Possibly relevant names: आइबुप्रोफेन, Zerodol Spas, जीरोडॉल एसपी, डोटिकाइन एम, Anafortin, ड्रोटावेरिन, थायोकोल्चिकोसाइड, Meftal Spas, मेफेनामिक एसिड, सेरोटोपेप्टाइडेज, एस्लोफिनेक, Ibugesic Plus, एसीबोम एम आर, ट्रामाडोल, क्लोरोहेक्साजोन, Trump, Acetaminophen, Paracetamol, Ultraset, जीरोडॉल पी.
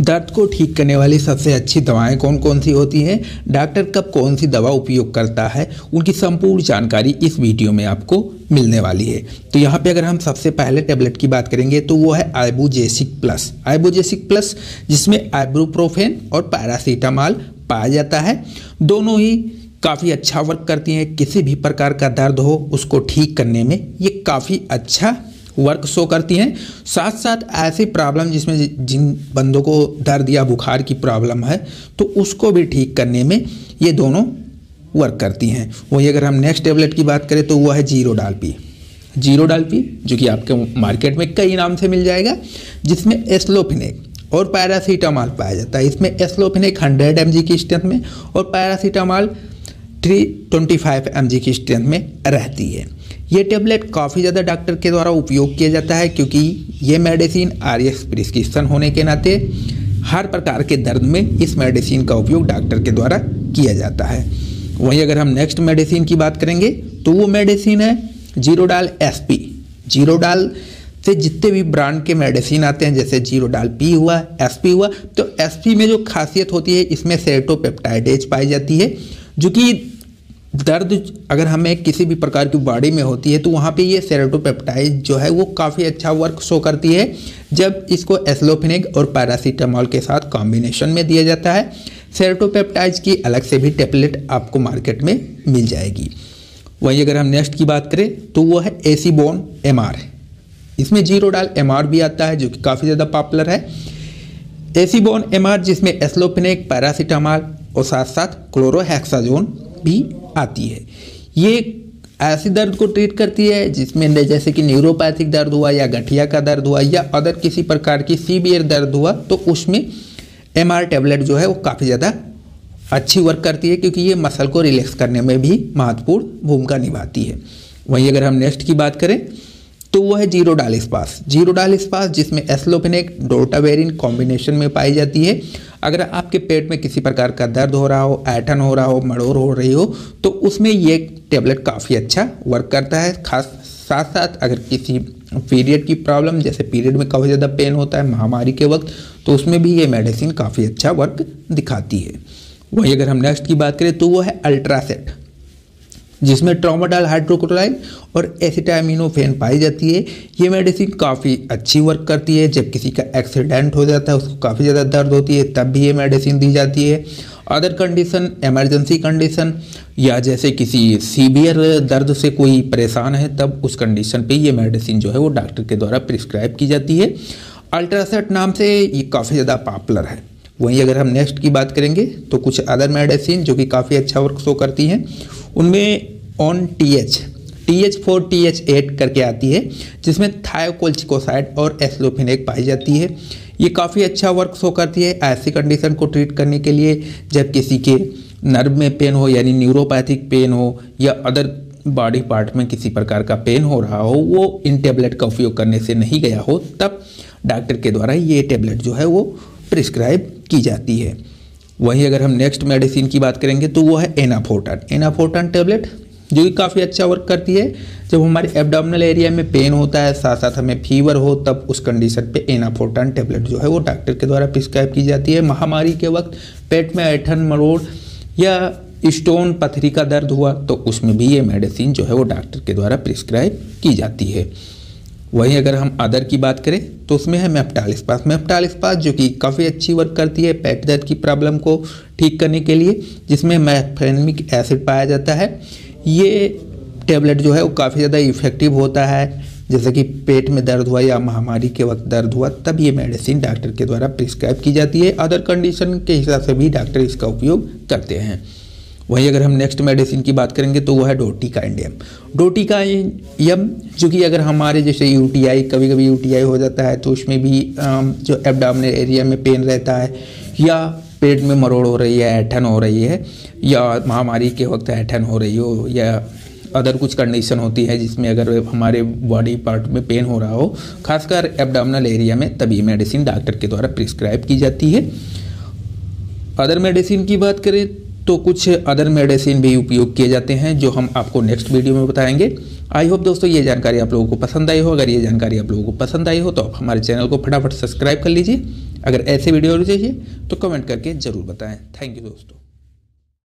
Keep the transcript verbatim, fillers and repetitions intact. दर्द को ठीक करने वाली सबसे अच्छी दवाएं कौन कौन सी होती हैं, डॉक्टर कब कौन सी दवा उपयोग करता है, उनकी संपूर्ण जानकारी इस वीडियो में आपको मिलने वाली है। तो यहाँ पे अगर हम सबसे पहले टैबलेट की बात करेंगे तो वो है आइबुजेसिक प्लस। आइबुजेसिक प्लस जिसमें आइबुप्रोफेन और पैरासीटामॉल पाया जाता है, दोनों ही काफ़ी अच्छा वर्क करती हैं। किसी भी प्रकार का दर्द हो उसको ठीक करने में ये काफ़ी अच्छा वर्क शो करती हैं। साथ साथ ऐसी प्रॉब्लम जिसमें जिन बंदों को दर्द या बुखार की प्रॉब्लम है तो उसको भी ठीक करने में ये दोनों वर्क करती हैं। वहीं अगर हम नेक्स्ट टेबलेट की बात करें तो वह है जीरोडॉल पी। जीरोडॉल पी जो कि आपके मार्केट में कई नाम से मिल जाएगा, जिसमें एस्लोफिनेक और पैरासीटामॉल पाया जाता है। इसमें एस्लोफिनेक हंड्रेड एम जी की स्ट्रेंथ में और paracetamol three twenty five M G की स्ट्रेंथ में रहती है। ये टेबलेट काफ़ी ज़्यादा डॉक्टर के द्वारा उपयोग किया जाता है, क्योंकि ये मेडिसिन आरएस प्रिस्क्रिप्शन होने के नाते हर प्रकार के दर्द में इस मेडिसिन का उपयोग डॉक्टर के द्वारा किया जाता है। वहीं अगर हम नेक्स्ट मेडिसिन की बात करेंगे तो वो मेडिसिन है जीरोडॉल एसपी। जीरोडॉल से जितने भी ब्रांड के मेडिसिन आते हैं, जैसे जीरोडॉल पी हुआ, एसपी हुआ, तो एसपी में जो खासियत होती है इसमें सेरोटोपेप्टाइडेज पाई जाती है, जो कि दर्द अगर हमें किसी भी प्रकार की बॉडी में होती है तो वहाँ पे ये सेरोटोपेप्टाइड जो है वो काफ़ी अच्छा वर्क शो करती है। जब इसको एस्लोफिनेक और पैरासीटामॉल के साथ कॉम्बिनेशन में दिया जाता है। सेरोटोपेप्टाइड की अलग से भी टेबलेट आपको मार्केट में मिल जाएगी। वहीं अगर हम नेक्स्ट की बात करें तो वो है एसीबोम एम आर। इसमें जीरोडॉल एम आर भी आता है जो कि काफ़ी ज़्यादा पॉपुलर है। एसीबोम एम आर जिसमें एस्लोफिनेक, पैरासीटामॉल और साथ साथ क्लोरोहेक्साजोन भी आती है। ये ऐसे दर्द को ट्रीट करती है जिसमें जैसे कि न्यूरोपैथिक दर्द हुआ या गठिया का दर्द हुआ या अदर किसी प्रकार की सीवियर दर्द हुआ तो उसमें एम आर टेबलेट जो है वो काफ़ी ज़्यादा अच्छी वर्क करती है, क्योंकि ये मसल को रिलैक्स करने में भी महत्वपूर्ण भूमिका निभाती है। वहीं अगर हम नेक्स्ट की बात करें तो वो है जीरोडॉल स्पास। जीरोडॉल स्पास जिसमें एस्लोफिनेक ड्रोटावेरिन कॉम्बिनेशन में पाई जाती है। अगर आपके पेट में किसी प्रकार का दर्द हो रहा हो, ऐठन हो रहा हो, मड़ोर हो रही हो तो उसमें ये टेबलेट काफ़ी अच्छा वर्क करता है। खास साथ साथ अगर किसी पीरियड की प्रॉब्लम, जैसे पीरियड में काफ़ी ज़्यादा पेन होता है महामारी के वक्त, तो उसमें भी ये मेडिसिन काफ़ी अच्छा वर्क दिखाती है। वहीं अगर हम नेक्स्ट की बात करें तो वो है अल्ट्रासेट, जिसमें ट्रामाडोल हाइड्रोक्लोराइड और एसिटामिनोफेन पाई जाती है। ये मेडिसिन काफ़ी अच्छी वर्क करती है। जब किसी का एक्सीडेंट हो जाता है, उसको काफ़ी ज़्यादा दर्द होती है, तब भी ये मेडिसिन दी जाती है। अदर कंडीशन, इमरजेंसी कंडीशन या जैसे किसी सीवियर दर्द से कोई परेशान है, तब उस कंडीशन पे ये मेडिसिन जो है वो डॉक्टर के द्वारा प्रिस्क्राइब की जाती है। अल्ट्रासेट नाम से ये काफ़ी ज़्यादा पॉपुलर है। वहीं अगर हम नेक्स्ट की बात करेंगे तो कुछ अदर मेडिसिन जो कि काफ़ी अच्छा वर्क शो करती हैं, उनमें on T H T H four T H eight करके आती है, जिसमें थायोकोल्चिकोसाइड और एस्लोफिनेक पाई जाती है। ये काफ़ी अच्छा वर्क शो करती है ऐसी कंडीशन को ट्रीट करने के लिए जब किसी के नर्व में पेन हो, यानी न्यूरोपैथिक पेन हो या अदर बॉडी पार्ट में किसी प्रकार का पेन हो रहा हो, वो इन टेबलेट का उपयोग करने से नहीं गया हो, तब डॉक्टर के द्वारा ये टेबलेट जो है वो प्रिस्क्राइब की जाती है। वहीं अगर हम नेक्स्ट मेडिसिन की बात करेंगे तो वो है एनाफोर्टन। एनाफोर्टन टेबलेट जो कि काफ़ी अच्छा वर्क करती है। जब हमारे एब्डोमिनल एरिया में पेन होता है, साथ साथ हमें फीवर हो, तब उस कंडीशन पे एनाफोर्टन टेबलेट जो है वो डॉक्टर के द्वारा प्रिस्क्राइब की जाती है। महामारी के वक्त पेट में ऐठन, मरोड़ या स्टोन, पथरी का दर्द हुआ तो उसमें भी ये मेडिसिन जो है वो डॉक्टर के द्वारा प्रिस्क्राइब की जाती है। वहीं अगर हम अदर की बात करें तो उसमें है मेफ्टाल स्पास। मेफ्टाल स्पास जो कि काफ़ी अच्छी वर्क करती है पेट दर्द की प्रॉब्लम को ठीक करने के लिए, जिसमें मेफेनामिक एसिड पाया जाता है। ये टेबलेट जो है वो काफ़ी ज़्यादा इफेक्टिव होता है। जैसे कि पेट में दर्द हुआ या महामारी के वक्त दर्द हुआ, तब ये मेडिसिन डॉक्टर के द्वारा प्रिस्क्राइब की जाती है। अदर कंडीशन के हिसाब से भी डॉक्टर इसका उपयोग करते हैं। वहीं अगर हम नेक्स्ट मेडिसिन की बात करेंगे तो वो है डोटिकाइन एम। डोटिकाइन एम जो कि अगर हमारे जैसे यूटीआई, कभी कभी यूटीआई हो जाता है तो उसमें भी जो एब्डोमिनल एरिया में पेन रहता है या पेट में मरोड़ हो रही है, ऐठन हो रही है या महामारी के वक्त ऐठन हो रही हो या अदर कुछ कंडीशन होती है जिसमें अगर हमारे बॉडी पार्ट में पेन हो रहा हो, खासकर एब्डोमिनल एरिया में, तब ये मेडिसिन डॉक्टर के द्वारा प्रिस्क्राइब की जाती है। अदर मेडिसिन की बात करें तो कुछ अदर मेडिसिन भी उपयोग किए जाते हैं जो हम आपको नेक्स्ट वीडियो में बताएंगे। आई होप दोस्तों ये जानकारी आप लोगों को पसंद आई हो। अगर ये जानकारी आप लोगों को पसंद आई हो तो आप हमारे चैनल को फटाफट सब्सक्राइब कर लीजिए। अगर ऐसे वीडियो चाहिए तो कमेंट करके ज़रूर बताएं। थैंक यू दोस्तों।